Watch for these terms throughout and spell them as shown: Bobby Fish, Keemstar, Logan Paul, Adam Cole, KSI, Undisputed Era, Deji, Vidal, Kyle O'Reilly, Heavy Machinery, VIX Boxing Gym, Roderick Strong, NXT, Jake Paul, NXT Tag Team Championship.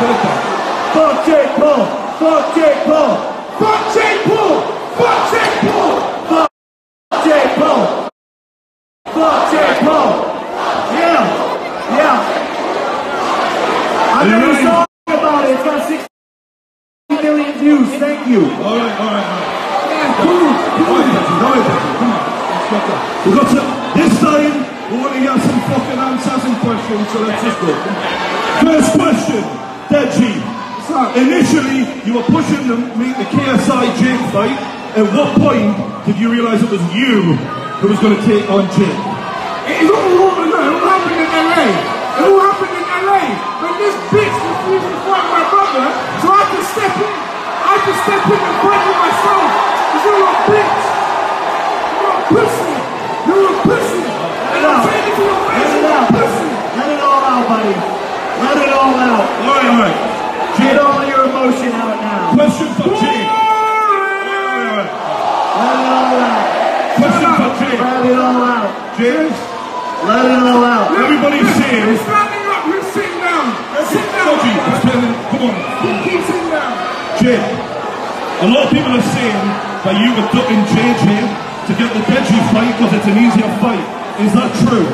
Fuck Jake Paul! Fuck Jake Paul! Fuck Jake Paul! Fuck Jake Paul! Fuck Jake Paul! Fuck Jake Paul! Yeah! Yeah! I made a song about it. It's got 60 million views. Thank you. Alright. We've got to, this time, we want to get some fucking answering questions, so let's just go. First question, Deji. Initially, you were pushing to make the KSI Jake fight. At what point did you realise it was you who was going to take on Jake? It's all over now. It all happened in LA. It all happened in LA. When this bitch refused to fight my brother, so I had to step in. I had to step in and fight with myself. Because you're a bitch. You're a pussy. You're a pussy! Let it all out, buddy. Let it all out. Alright. Get all your emotion out now. Question for Jake. Let it all out. Question for Jake. Let it all out. Jake? Let it all out. Everybody's saying. We're standing up, we're sitting down. Sit down. Come on. Keep sitting down. Jake, a lot of people are saying that you were ducking Jake here to get the Deji fight because it's an easier fight. Is that true?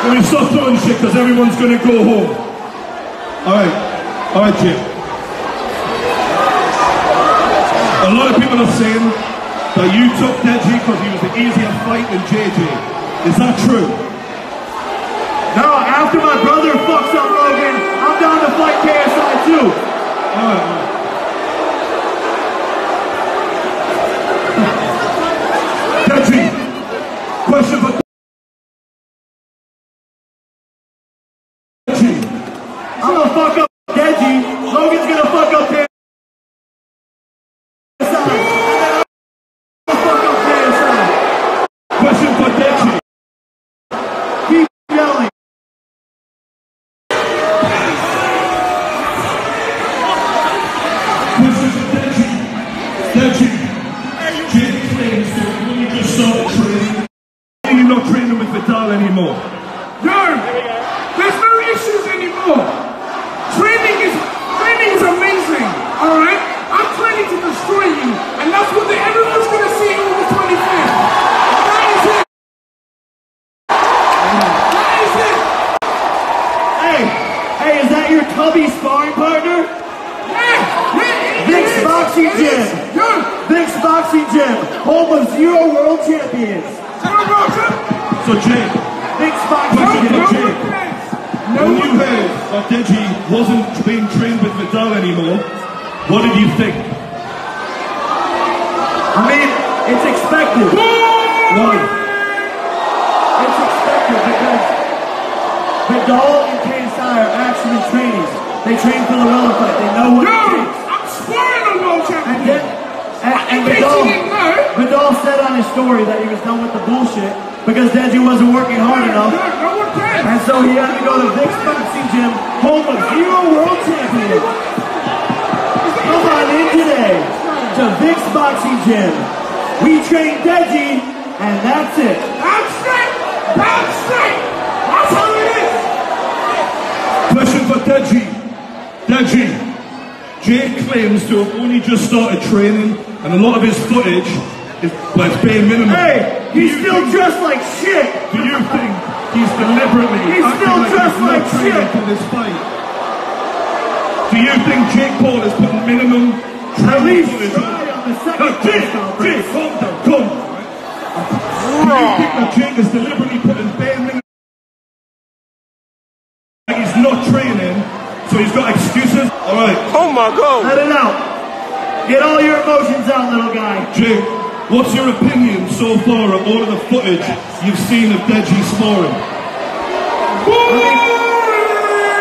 Let me stop throwing shit because everyone's going to go home. Alright Jake. A lot of people are saying that you took Deji because he was the easier fight than JJ. Is that true? No, after my brother fucks up Logan, I'm down to fight KSI too. Alright. Question for Deji. I'm gonna fuck up Deji. Logan's gonna fuck up KSI. I'm gonna fuck up KSI. Question for Deji. Keep yelling. Question for Deji. Jake claims that when you just start training, you're not training with Vidal anymore. No! There's no issues anymore. Training is amazing, alright? I'm training to destroy you, and that's what everyone's going to see on the 25th. That is it. That is it. Hey, is that your tubby sparring partner? Yeah, VIX Boxing Gym. VIX Boxing Gym, home of 0 world champions. So Jake, big spot question for Jake. When you heard that Deji wasn't being trained with Vidal anymore, what did you think? I mean, it's expected. Why? It's expected because Vidal and KSI are actually trainees. They train for the world fight. They know what it takes. I'm swearing on world champion. And Vidal said on his story that he was done with the bullshit because Deji wasn't working hard enough. And so he had to go to VIX Boxing Gym, home of 0 world champions. Come on in today to VIX Boxing Gym. We train Deji, and that's it. That's straight! That's straight! That's how it is! Question for Deji. Deji. Jake claims to have only just started training, and a lot of his footage is like bare minimum. Hey, he's still dressed like shit. Do you think he's deliberately? He's still dressed like shit for this fight. Do you think Jake Paul is putting minimum training footage on the second? No, Jake, calm down, come. Do you think that Jake is deliberately putting bare minimum? He's not training, so he's got excuses. All right. Oh my God. Let it out. Get all your emotions out, little guy. Jake, what's your opinion so far of all of the footage you've seen of Deji sparring?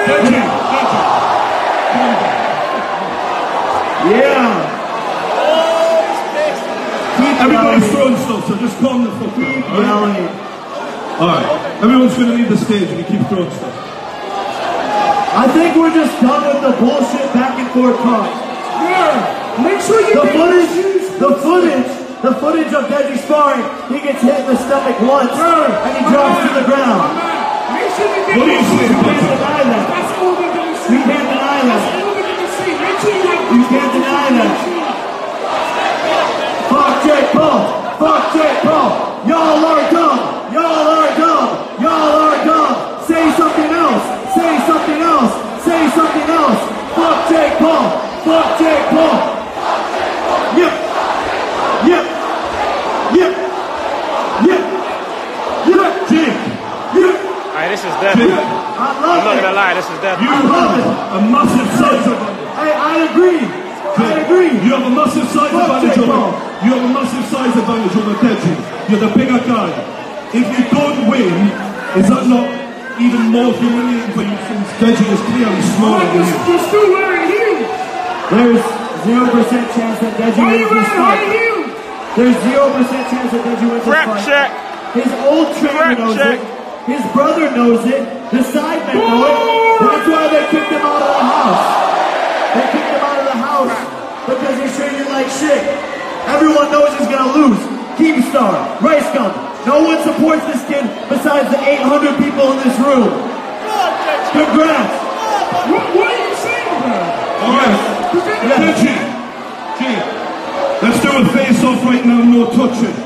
Deji. Yeah. Everybody's throwing stuff, so just calm the fuck down. All right. Everyone's going to leave the stage if you keep throwing stuff. I think we're just done with the bullshit back and forth talk. Yeah, make sure you the footage of Deji sparring. He gets hit in the stomach once, and he drops to the ground. Make sure you What do you see? You can't deny that. You can't deny that. You can't deny that. Fuck Jake Paul. Fuck Jake Paul. Y'all are dumb. Y'all are dumb. Y'all are dumb. Say something else. Say something else. Say something else. Fuck Jake Paul. Fuck Jake Paul. Yep. Yep. Yep. Yep. Yep. Jake. Yep. Alright, this is definitely, I'm not gonna lie, this is definitely. You love it, a massive size of it. Hey, I agree. You have a massive size advantage over Deji. You're the bigger guy. If you don't win, is that not even more humiliating for you since Deji is clearly smaller than you? You're still wearing heels. There's 0% chance that Deji wins this fight. There's 0% chance that Deji wins this fight. Check. His old trainer knows it. His brother knows it, the sidemen know it, that's why they kicked him out of the house. They kicked him out of the house because he's treated like shit. Everyone knows he's gonna lose. Keemstar, Rice Gum, no one supports this kid besides the 800 people in this room. Congrats. What are you saying about it? Alright, let's do a face off right now, no touching.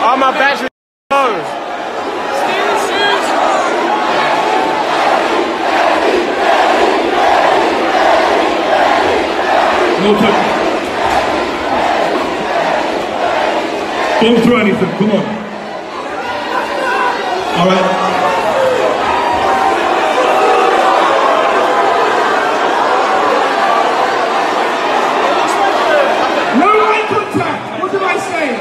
All my batteries are closed. No touch. Don't throw anything, come on. Alright. No eye contact, what do I say?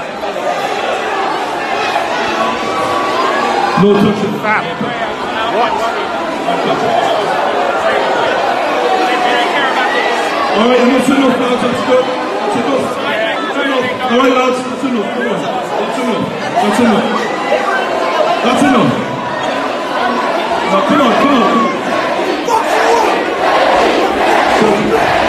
No touching. What? Alright, that's enough, lads, that's good. That's enough. That's enough. Alright, lads, that's enough. Come on. That's enough. That's enough. That's enough. Now, come on, come on. Come on.